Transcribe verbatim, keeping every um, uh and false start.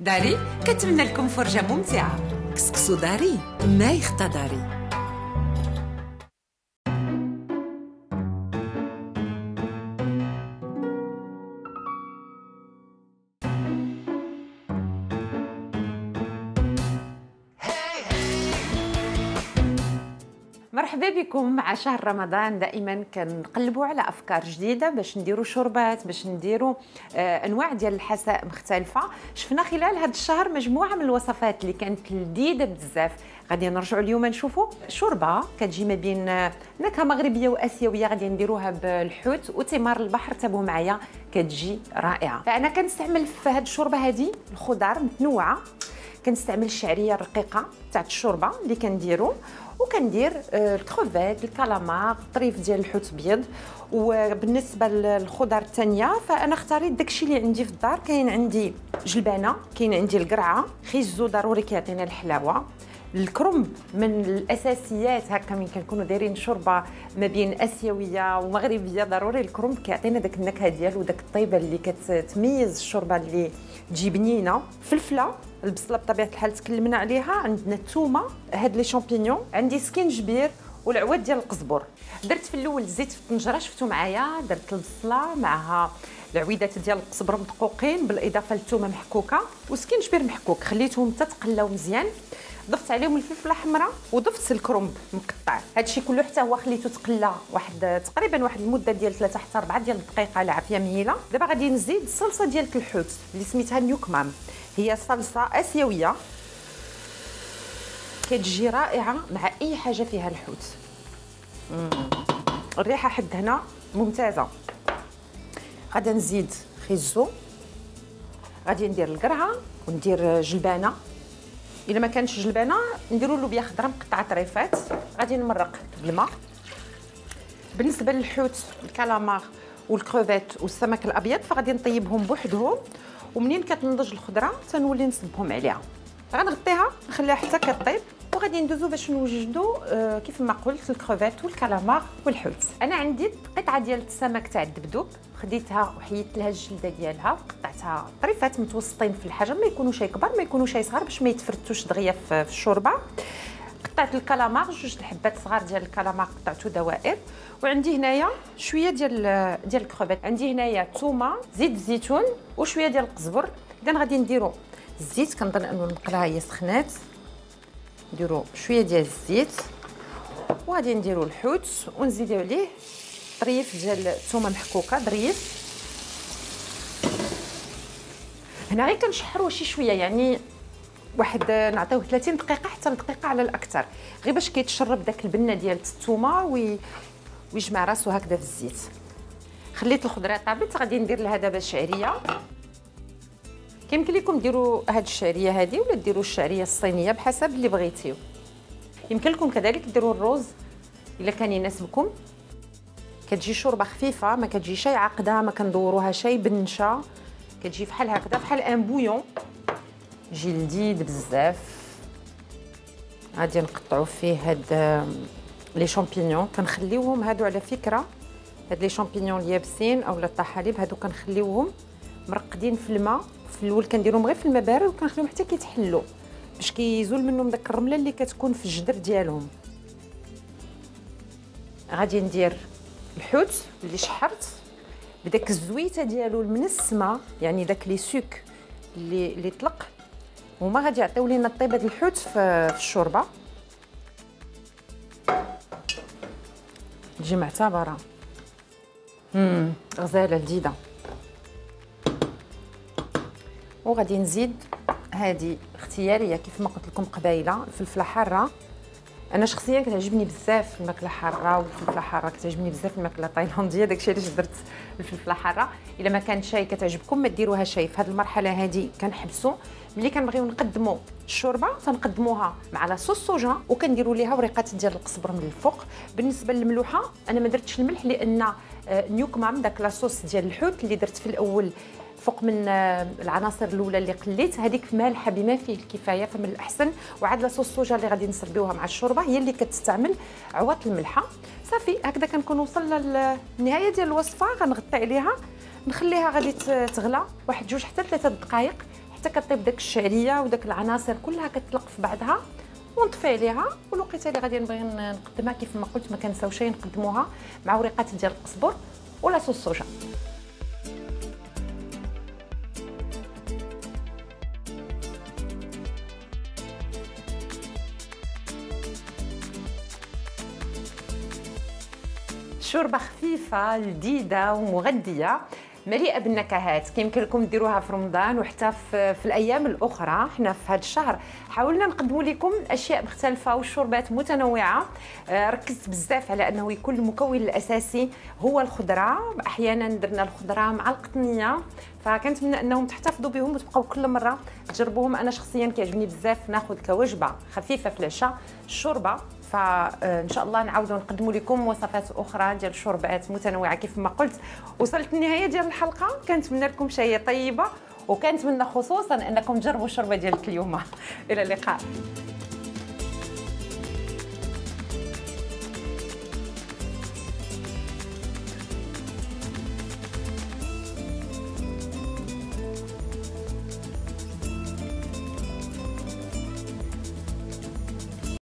داري كتمنى لكم فرجة ممتعة. كسكسو داري ما يخطى داري. مرحبا بكم. مع شهر رمضان دائما كنقلبوا على افكار جديده باش نديروا شربات، باش نديروا انواع ديال الحساء مختلفه. شفنا خلال هذا الشهر مجموعه من الوصفات اللي كانت لذيذه بزاف. غادي نرجعوا اليوم نشوفوا شوربه كتجي ما بين نكهه مغربيه واسيويه، غادي نديروها بالحوت وثمار البحر. تابعوا معايا كتجي رائعه. فانا كنستعمل في هذه الشوربه هذه الخضار متنوعه. كنستعمل الشعريه الرقيقه تاع الشوربه اللي كنديرو، وكندير الكروفيت، الكالامار، الطريف ديال الحوت ابيض. وبالنسبه للخضر الثانيه فانا اختاريت داكشي اللي عندي في الدار. كاين عندي جلبانه، كاين عندي القرعه، خيزو ضروري كيعطينا الحلاوه، الكرنب من الاساسيات. هكا ملي كنكونوا دايرين شوربه ما بين اسيويه ومغربيه ضروري الكرنب كيعطينا داك النكهه ديالو وداك الطيبه اللي كتميز الشوربه اللي تجي بنينه. فلفله، البصله بطبيعه الحال تكلمنا عليها، عندنا الثومه، هاد لي شامبينيون، عندي سكينجبير والعواد ديال القزبر. درت في الاول الزيت في الطنجره، شفتوا معايا، درت البصله معها العويدات ديال القزبر مدقوقين بالاضافه للثومه محكوكه وسكينجبير محكوك. خليتهم حتى تقلاو مزيان، ضفت عليهم الفلفله الحمراء وضفت الكرنب مقطع. هادشي كله حتى هو خليته تقلى واحد تقريبا واحد المده ديال ثلاثة حتى أربعة ديال الدقائق على عافيه مهيله. دابا غادي نزيد الصلصه ديال الحوت اللي سميتها نيوك مام، هي صلصه اسيويه كتجي رائعه مع اي حاجه فيها الحوت. الريحه حد هنا ممتازه. غادي نزيد خيزو، غادي ندير القرعه وندير جلبانه. الا ما كانش جلبانه نديروا لوبيا خضراء مقطعه طريفات. غادي نمرق بالماء. بالنسبه للحوت، الكالامار والكروفيت والسمك الابيض فغادي نطيبهم بوحدهم، ومنين كتنضج الخضره تنولي نصبهم عليها. غنغطيها نخليها حتى كطيب، وغادي ندوزو باش نوجدو آه كيف ما قلت الكروفيت والكالامار والحوت. انا عندي قطعه ديال السمك تاع الدبدوب، خديتها وحيدت لها الجلده ديالها، قطعتها طريفات متوسطين في الحجم، ما يكونوش كبار ما يكونوش صغار باش ما يتفرتوش دغيا في الشوربه. قطعت الكالامار، جوج الحبات صغار ديال الكالامار قطعته دوائر. وعندي هنايا شويه ديال ديال الكروفيت، عندي هنايا ثومه، زيت الزيتون وشويه ديال القزبر. اذا غادي نديرو الزيت، كنظن انه المقله هي سخنات، نديرو شويه ديال الزيت وغادي نديرو الحوت ونزيدو عليه طريف ديال الثومه محكوكه ظريف. هنا غير كنشحرو شي شويه، يعني واحد نعطيوه ثلاثين دقيقه حتى دقيقه على الاكثر، غير باش كيتشرب داك البنه ديال الثومه وي... ويجمع راسو هكذا في الزيت. خليت الخضره طابت، غادي ندير لها دابا شعريه. يمكن لكم ديروا هاد الشعريه هذه ولا ديروا الشعريه الصينيه بحسب اللي بغيتيو. يمكن لكم كذلك ديروا الرز الا كان يناسبكم. كتجي شوربه خفيفه، ما كتجي شي عقده، ما كندوروها شي بنشه، كتجي بحال هكذا بحال ان بويون، تجي لذيذ بزاف. غادي نقطعوا فيه هاد لي شامبينيون، كنخليوهم هادو على فكره، هاد لي شامبينيون اليابسين اولا الطحالب هادو كنخليوهم مرقدين في الماء. في الاول كنديرهم غير في الماء بارد وكنخليهم حتى كيتحلوا باش كيزول منهم داك الرمله اللي كتكون في الجدر ديالهم. غادي ندير الحوت اللي شحرت بداك الزويته ديالو من السما، يعني داك لي سوك اللي اللي طلق هما غادي يعطيو لينا الطيبه ديال الحوت في الشوربه. تجي معتبره امم غزاله لذيذه. وغادي نزيد هذه اختياريه كيف ما قلت لكم قبيله، الفلفله حاره. انا شخصيا كتعجبني بزاف الماكله حاره، والفلفله حاره كتعجبني بزاف الماكله التايلانديه، داكشي علاش درت الفلفله حاره. الا ما كانت شاي كتعجبكم ما ديروها شاي. في هذه المرحله هذه كنحبسوا. ملي كنبغيو نقدموا الشوربه تنقدموها مع لاصوص صوجا، وكنديروا ليها وريقات ديال القزبر من الفوق. بالنسبه للملوحه انا ما درتش الملح لان نيوك مام داك لاصوص ديال الحوت اللي درت في الاول فوق من العناصر الاولى اللي قليت هذيك مالحه بما فيه الكفايه، فمن الاحسن. وعاد لاصوص الصوجا اللي غادي نسربيوها مع الشوربه هي اللي كتستعمل عوض الملحه. صافي هكذا كنكون وصلنا للنهايه ديال الوصفه. غنغطي عليها نخليها غادي تغلى واحد جوج حتى ثلاثه دقائق حتى كطيب داك الشعريه وداك العناصر كلها كتطلق في بعضها ونطفي عليها. والوقيته اللي غادي نبغي نقدمها كيف ما قلت ما كنساوش نقدموها مع وريقات ديال القزبر ولا صوص الصوجا. شوربه خفيفه لذيذه ومغذيه مليئه بالنكهات، كيمكن لكم ديروها في رمضان وحتى في, في الايام الاخرى. حنا في هذا الشهر حاولنا نقدموا لكم اشياء مختلفه وشوربات متنوعه. آه ركزت بزاف على انه يكون المكون الاساسي هو الخضره، احيانا درنا الخضره مع القطنيه، فكنتمنى انهم تحتفظوا بهم وتبقاو كل مره تجربوهم. انا شخصيا كيعجبني بزاف ناخذ كوجبه خفيفه في العشاء الشوربه، فان شاء الله نعاودوا نقدموا لكم وصفات اخرى ديال الشوربات متنوعه. كيف ما قلت وصلت النهايه ديال الحلقه، كنتمنى لكم شهيه طيبه وكنتمنى خصوصا انكم تجربوا الشوربه ديال اليوم. الى اللقاء.